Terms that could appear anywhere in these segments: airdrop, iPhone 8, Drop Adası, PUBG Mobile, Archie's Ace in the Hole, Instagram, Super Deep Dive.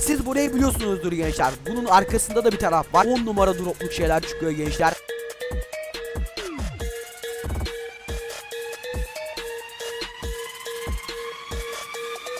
Siz burayı biliyorsunuzdur gençler. Bunun arkasında da bir taraf var. 10 numara dropluk şeyler çıkıyor gençler.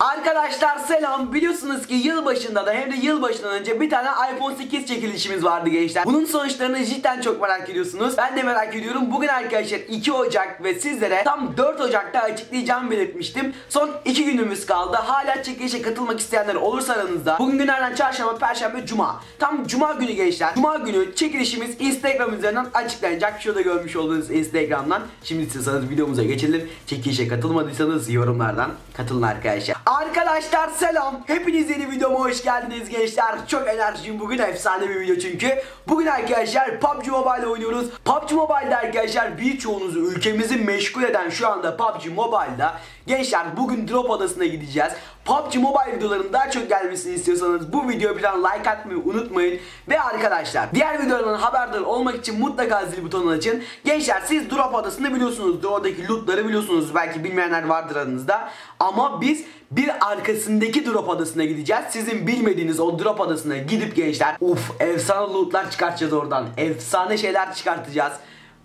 Arkadaşlar selam, biliyorsunuz ki yılbaşında da hem de yılbaşından önce bir tane iPhone 8 çekilişimiz vardı gençler. Bunun sonuçlarını cidden çok merak ediyorsunuz. Ben de merak ediyorum. Bugün arkadaşlar 2 Ocak ve sizlere tam 4 Ocak'ta açıklayacağımı belirtmiştim. Son 2 günümüz kaldı. Hala çekilişe katılmak isteyenler olursa aranızda. Bugün günlerden çarşamba, perşembe, cuma. Tam cuma günü gençler. Cuma günü çekilişimiz Instagram üzerinden açıklanacak. Şurada görmüş olduğunuz Instagram'dan. Şimdi istiyorsanız videomuza geçelim. Çekilişe katılmadıysanız yorumlardan katılın arkadaşlar. Arkadaşlar selam. Hepiniz yeni videoma hoş geldiniz gençler. Çok enerjiyim bugün. Efsane bir video çünkü. Bugün arkadaşlar PUBG Mobile oynuyoruz. PUBG Mobile'de arkadaşlar birçoğunuzu ülkemizi meşgul eden şu anda PUBG Mobile'da gençler bugün Drop Adası'na gideceğiz. PUBG Mobile videolarının daha çok gelmesini istiyorsanız bu videoya bir tane like atmayı unutmayın. Ve arkadaşlar diğer videolardan haberdar olmak için mutlaka zil butonunu açın. Gençler siz Drop Adası'nı biliyorsunuz. Oradaki lootları biliyorsunuz. Belki bilmeyenler vardır aranızda. Ama biz bir arkasındaki Drop Adası'na gideceğiz. Sizin bilmediğiniz o Drop Adası'na gidip gençler efsane lootlar çıkartacağız oradan. Efsane şeyler çıkartacağız.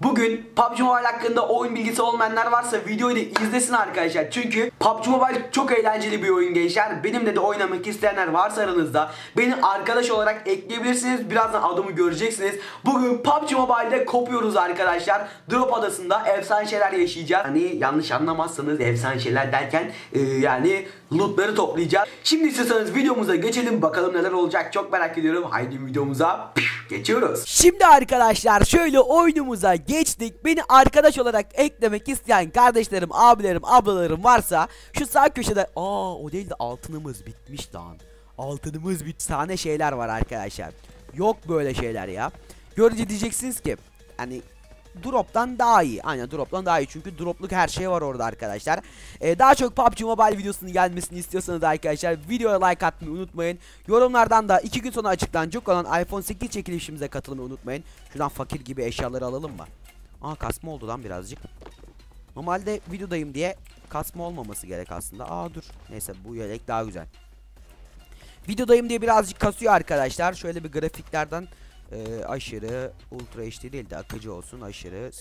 Bugün PUBG Mobile hakkında oyun bilgisi olmayanlar varsa videoyu da izlesin arkadaşlar. Çünkü PUBG Mobile çok eğlenceli bir oyun gençler. Benimle de oynamak isteyenler varsa aranızda beni arkadaş olarak ekleyebilirsiniz. Birazdan adımı göreceksiniz. Bugün PUBG Mobile'de kopuyoruz arkadaşlar. Drop Adası'nda efsane şeyler yaşayacağız. Hani yanlış anlamazsanız efsane şeyler derken yani lootları toplayacağız. Şimdi istiyorsanız videomuza geçelim. Bakalım neler olacak, çok merak ediyorum. Haydi videomuza geçiyoruz. Şimdi arkadaşlar şöyle oyunumuza geçtik. Beni arkadaş olarak eklemek isteyen kardeşlerim, abilerim, ablalarım varsa şu sağ köşede o değil de altınımız bitmiş lan. Altınımız bir tane şeyler var arkadaşlar. Yok böyle şeyler ya. Görünce diyeceksiniz ki hani Drop'tan daha iyi. Aynen Drop'tan daha iyi çünkü Drop'luk her şey var orada arkadaşlar. Daha çok PUBG Mobile videosunun gelmesini istiyorsanız arkadaşlar videoya like atmayı unutmayın. Yorumlardan da 2 gün sonra açıklanacak olan iPhone 8 çekilişimize katılmayı unutmayın. Şuradan fakir gibi eşyaları alalım mı? Aa kasma oldu lan birazcık. Normalde videodayım diye kasma olmaması gerek aslında. Aa dur. Neyse bu yelek daha güzel. Videodayım diye birazcık kasıyor arkadaşlar. Şöyle bir grafiklerden aşırı ultra HD değil de akıcı olsun, aşırı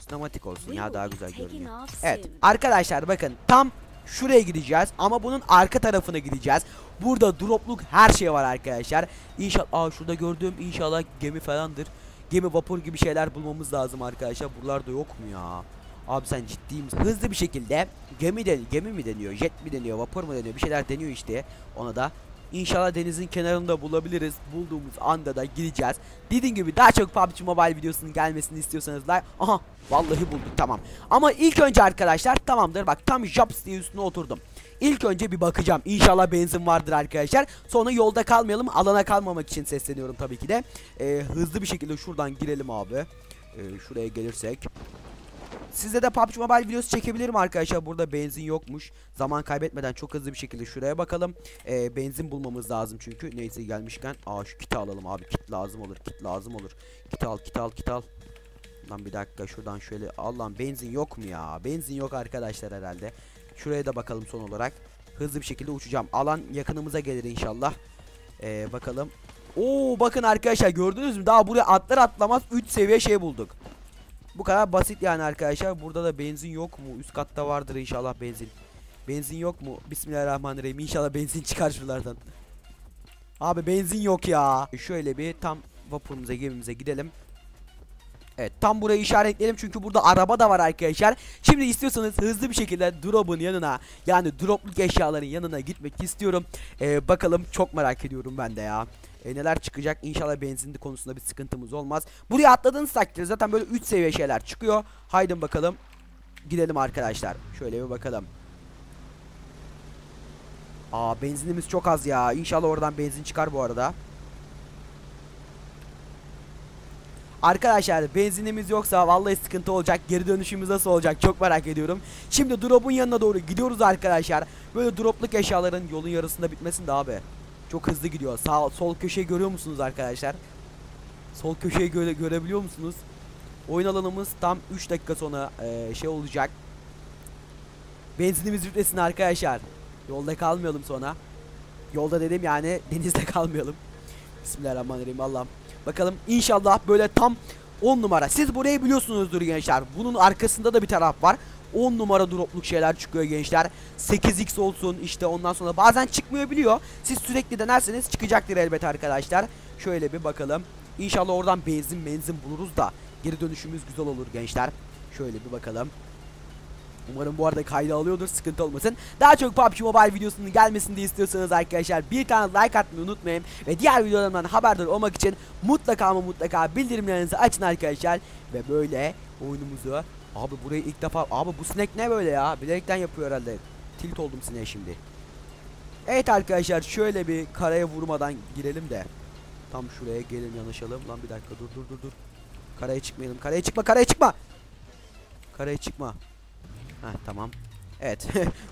sinematik olsun ya, daha güzel görünüyor. Evet arkadaşlar bakın tam şuraya gideceğiz ama bunun arka tarafına gideceğiz. Burada dropluk her şey var arkadaşlar. İnşallah şurada gördüğüm inşallah gemi falandır. Gemi, vapur gibi şeyler bulmamız lazım arkadaşlar. Buralarda yok mu ya? Abi sen ciddi misin? Hızlı bir şekilde gemi mi deniyor, jet mi deniyor, vapur mu deniyor, bir şeyler deniyor işte ona da. İnşallah denizin kenarında bulabiliriz. Bulduğumuz anda da gireceğiz. Dediğim gibi daha çok PUBG Mobile videosunun gelmesini istiyorsanız like. Aha vallahi bulduk, tamam. Ama ilk önce arkadaşlar tamamdır. Bak tam Japs diye üstüne oturdum. İlk önce bir bakacağım. İnşallah benzin vardır arkadaşlar. Sonra yolda kalmayalım. Alana kalmamak için sesleniyorum tabii ki de. Hızlı bir şekilde şuradan girelim abi. Şuraya gelirsek. Sizde de PUBG Mobile videosu çekebilirim arkadaşlar. Burada benzin yokmuş. Zaman kaybetmeden çok hızlı bir şekilde şuraya bakalım. Benzin bulmamız lazım çünkü. Neyse gelmişken. Şu kiti alalım abi. Kit lazım olur. Kit al, kit al. Lan bir dakika şuradan şöyle. Allah'ım benzin yok mu ya? Benzin yok arkadaşlar herhalde. Şuraya da bakalım son olarak. Hızlı bir şekilde uçacağım. Alan yakınımıza gelir inşallah. Bakalım. Bakın arkadaşlar gördünüz mü? Daha buraya atlar atlamaz 3 seviye şey bulduk. Bu kadar basit yani arkadaşlar. Burada da benzin yok mu? Üst katta vardır inşallah benzin. Benzin yok mu? Bismillahirrahmanirrahim. İnşallah benzin çıkar şuralardan. Abi benzin yok ya. Şöyle bir tam vapurumuza, gemimize gidelim. Evet tam burayı işaretleyelim çünkü burada araba da var arkadaşlar. Şimdi istiyorsanız hızlı bir şekilde drop'un yanına, yani dropluk eşyaların yanına gitmek istiyorum. Bakalım, çok merak ediyorum ben de ya. Neler çıkacak? İnşallah benzinli konusunda bir sıkıntımız olmaz. Buraya atladığınız takdirde zaten böyle 3 seviye şeyler çıkıyor. Haydi bakalım. Gidelim arkadaşlar. Şöyle bir bakalım. Benzinimiz çok az ya. İnşallah oradan benzin çıkar bu arada. Arkadaşlar benzinimiz yoksa vallahi sıkıntı olacak. Geri dönüşümüz nasıl olacak? Çok merak ediyorum. Şimdi drop'un yanına doğru gidiyoruz arkadaşlar. Böyle dropluk eşyaların yolun yarısında bitmesin de abi. Çok hızlı gidiyor. Sol köşeyi görüyor musunuz arkadaşlar? Sol köşeyi görebiliyor musunuz? Oyun alanımız tam 3 dakika sonra şey olacak. Benzinimiz bitmesin arkadaşlar. Yolda kalmayalım sonra. Yolda dedim yani, denizde kalmayalım. Bismillahirrahmanirrahim. Allah'ım. Bakalım inşallah böyle tam 10 numara. Siz burayı biliyorsunuzdur gençler. Bunun arkasında da bir taraf var. 10 numara dropluk şeyler çıkıyor gençler. 8x olsun işte, ondan sonra bazen çıkmıyor biliyor. Siz sürekli denerseniz çıkacaktır elbet arkadaşlar. Şöyle bir bakalım. İnşallah oradan benzin buluruz da geri dönüşümüz güzel olur gençler. Şöyle bir bakalım. Umarım bu arada kaydı alıyordur, sıkıntı olmasın. Daha çok PUBG Mobile videosunun gelmesini de istiyorsanız arkadaşlar bir tane like atmayı unutmayın. Ve diğer videolarımdan haberdar olmak için mutlaka ama mutlaka bildirimlerinizi açın arkadaşlar. Ve böyle oyunumuzu... Abi burayı ilk defa... Abi bu sinek ne böyle ya? Bilerekten yapıyor herhalde. Tilt oldum sineğe şimdi. Evet arkadaşlar, şöyle bir karaya vurmadan girelim de. Tam şuraya gelin, yanaşalım. Lan bir dakika, dur. Karaya çıkmayalım. Karaya çıkma. Heh, tamam. Evet.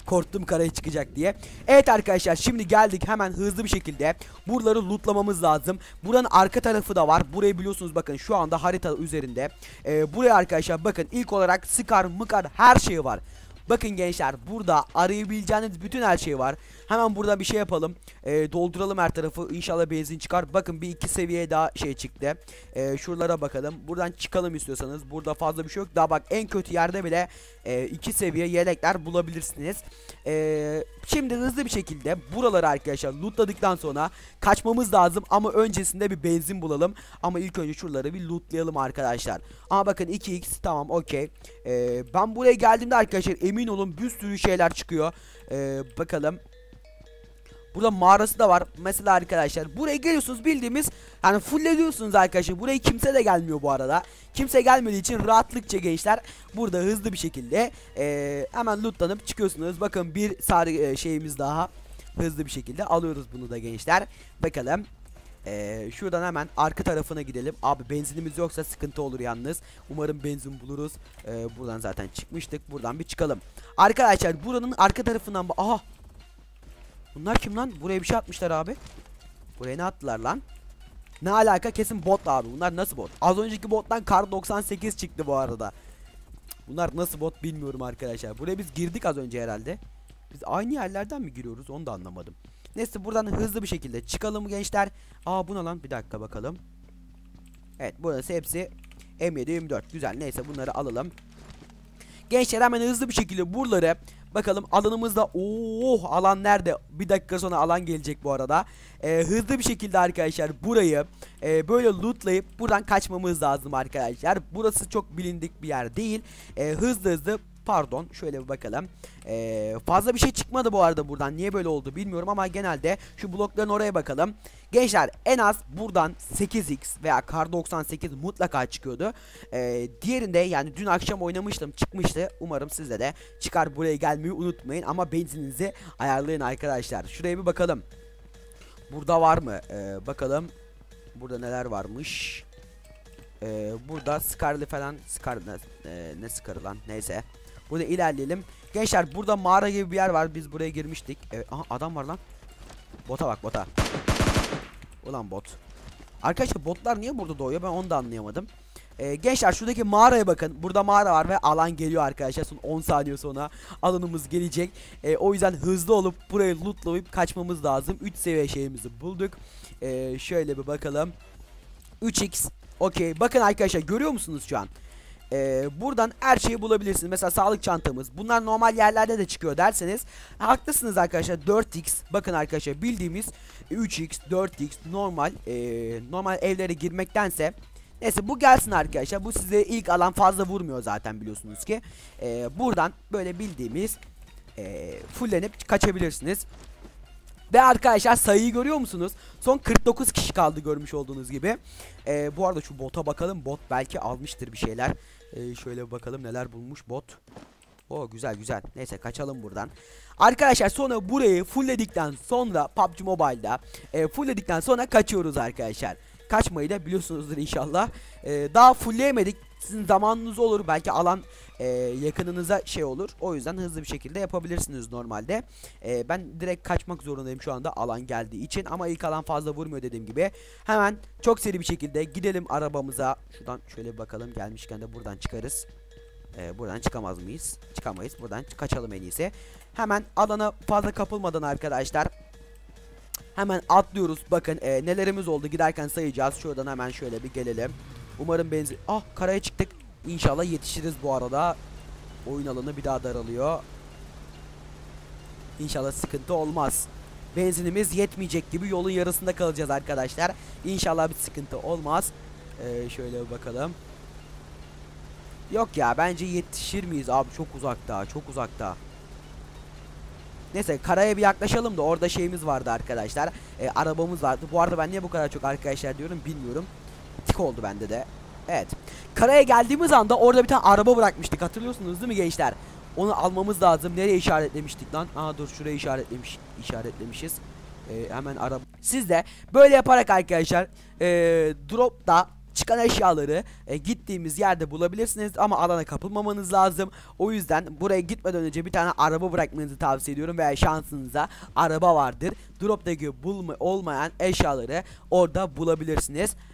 Korktum karaya çıkacak diye. Evet arkadaşlar, şimdi geldik, hemen hızlı bir şekilde buraları lootlamamız lazım. Buranın arka tarafı da var. Burayı biliyorsunuz, bakın şu anda harita üzerinde. Buraya arkadaşlar bakın, ilk olarak sıkar mıkar her şey var. Bakın gençler, burada arayabileceğiniz bütün her şey var. Hemen burada bir şey yapalım. Dolduralım her tarafı. İnşallah benzin çıkar. Bakın bir iki seviye daha şey çıktı. Şuralara bakalım. Buradan çıkalım istiyorsanız. Burada fazla bir şey yok. Daha bak, en kötü yerde bile 2 seviye yelekler bulabilirsiniz. Şimdi hızlı bir şekilde buraları arkadaşlar lootladıktan sonra kaçmamız lazım. Ama öncesinde bir benzin bulalım. Ama ilk önce şuraları bir lootlayalım arkadaşlar. Ama bakın 2x, tamam, okey. Ben buraya geldiğimde arkadaşlar emin olun bir sürü şeyler çıkıyor. Bakalım. Burada mağarası da var. Mesela arkadaşlar buraya geliyorsunuz, bildiğimiz yani fullediyorsunuz arkadaşlar. Buraya kimse de gelmiyor bu arada. Kimse gelmediği için rahatlıkça gençler burada hızlı bir şekilde hemen lootlanıp çıkıyorsunuz. Bakın bir sarı şeyimiz daha, hızlı bir şekilde alıyoruz bunu da gençler. Bakalım. Şuradan hemen arka tarafına gidelim. Abi benzinimiz yoksa sıkıntı olur yalnız. Umarım benzin buluruz. Buradan zaten çıkmıştık. Buradan bir çıkalım. Arkadaşlar buranın arka tarafından... Aha! Bunlar kim lan? Buraya bir şey atmışlar abi. Buraya ne attılar lan? Ne alaka? Kesin bot abi. Bunlar nasıl bot? Az önceki bottan kar 98 çıktı bu arada. Bunlar nasıl bot bilmiyorum arkadaşlar. Buraya biz girdik az önce herhalde. Biz aynı yerlerden mi giriyoruz? Onu da anlamadım. Neyse, buradan hızlı bir şekilde çıkalım gençler. Aa, buna lan bir dakika bakalım. Evet, burası hepsi M7-24. Güzel, neyse bunları alalım. Gençler hemen hızlı bir şekilde buraları bakalım, alanımızda. Oh, alan nerede? Bir dakika sonra alan gelecek bu arada. Hızlı bir şekilde arkadaşlar burayı böyle lootlayıp buradan kaçmamız lazım arkadaşlar. Burası çok bilindik bir yer değil. Hızlı pardon, şöyle bir bakalım. Fazla bir şey çıkmadı bu arada buradan. Niye böyle oldu bilmiyorum ama genelde şu blokların oraya bakalım. Gençler en az buradan 8x veya kar 98 mutlaka çıkıyordu. Diğerinde yani dün akşam oynamıştım, çıkmıştı. Umarım sizde de çıkar, buraya gelmeyi unutmayın. Ama benzininizi ayarlayın arkadaşlar. Şuraya bir bakalım. Burada var mı? Bakalım. Burada neler varmış? Burada skarlı falan. Ne skarı lan? Neyse. Burada ilerleyelim. Gençler burada mağara gibi bir yer var. Biz buraya girmiştik. Evet, aha, adam var lan. Bota bak, bota. Ulan bot. Arkadaşlar botlar niye burada doğuyor? Ben onu da anlayamadım. Gençler şuradaki mağaraya bakın. Burada mağara var ve alan geliyor arkadaşlar. Son 10 saniye sonra alanımız gelecek. O yüzden hızlı olup burayı lootlayıp kaçmamız lazım. 3 seviye şeyimizi bulduk. Şöyle bir bakalım. 3x. Okey. Bakın arkadaşlar, görüyor musunuz şu an? Buradan her şeyi bulabilirsiniz. Mesela sağlık çantamız. Bunlar normal yerlerde de çıkıyor derseniz haklısınız arkadaşlar. 4x. Bakın arkadaşlar, bildiğimiz 3x, 4x normal evlere girmektense. Neyse, bu gelsin arkadaşlar. Bu size ilk alan, fazla vurmuyor zaten biliyorsunuz ki. Buradan böyle bildiğimiz fullenip kaçabilirsiniz. Ve arkadaşlar sayıyı görüyor musunuz? Son 49 kişi kaldı, görmüş olduğunuz gibi. Bu arada şu bota bakalım. Bot belki almıştır bir şeyler. Şöyle bakalım neler bulmuş bot. Oo, güzel güzel. Neyse, kaçalım buradan. Arkadaşlar sonra burayı fullledikten sonra PUBG Mobile'da fullledikten sonra kaçıyoruz arkadaşlar. Kaçmayı da biliyorsunuzdur inşallah. Daha fullleyemedik. Sizin zamanınız olur. Belki alan yakınınıza şey olur. O yüzden hızlı bir şekilde yapabilirsiniz normalde. Ben direkt kaçmak zorundayım şu anda alan geldiği için. Ama ilk alan fazla vurmuyor dediğim gibi. Hemen çok seri bir şekilde gidelim arabamıza. Şuradan şöyle bakalım. Gelmişken de buradan çıkarız. Buradan çıkamaz mıyız? Çıkamayız. Buradan kaçalım en iyisi. Hemen alana fazla kapılmadan arkadaşlar. Hemen atlıyoruz. Bakın nelerimiz oldu giderken sayacağız. Şuradan hemen şöyle bir gelelim. Umarım benzin... Ah, karaya çıktık. İnşallah yetişiriz bu arada. Oyun alanı bir daha daralıyor. İnşallah sıkıntı olmaz. Benzinimiz yetmeyecek gibi yolun yarısında kalacağız arkadaşlar. İnşallah bir sıkıntı olmaz. Şöyle bakalım. Yok ya, bence yetişir miyiz abi? Çok uzakta, çok uzakta. Neyse, karaya bir yaklaşalım da orada şeyimiz vardı arkadaşlar. Arabamız vardı. Bu arada ben niye bu kadar çok arkadaşlar diyorum bilmiyorum. Tik oldu bende de. Evet. Karaya geldiğimiz anda orada bir tane araba bırakmıştık. Hatırlıyorsunuz değil mi gençler? Onu almamız lazım. Nereye işaretlemiştik lan? Aa dur, şuraya işaretlemişiz. Hemen araba. Siz de böyle yaparak arkadaşlar drop'ta çıkan eşyaları gittiğimiz yerde bulabilirsiniz ama alana kapılmamanız lazım. O yüzden buraya gitmeden önce bir tane araba bırakmanızı tavsiye ediyorum veya şansınıza araba vardır. Drop'taki olmayan eşyaları orada bulabilirsiniz.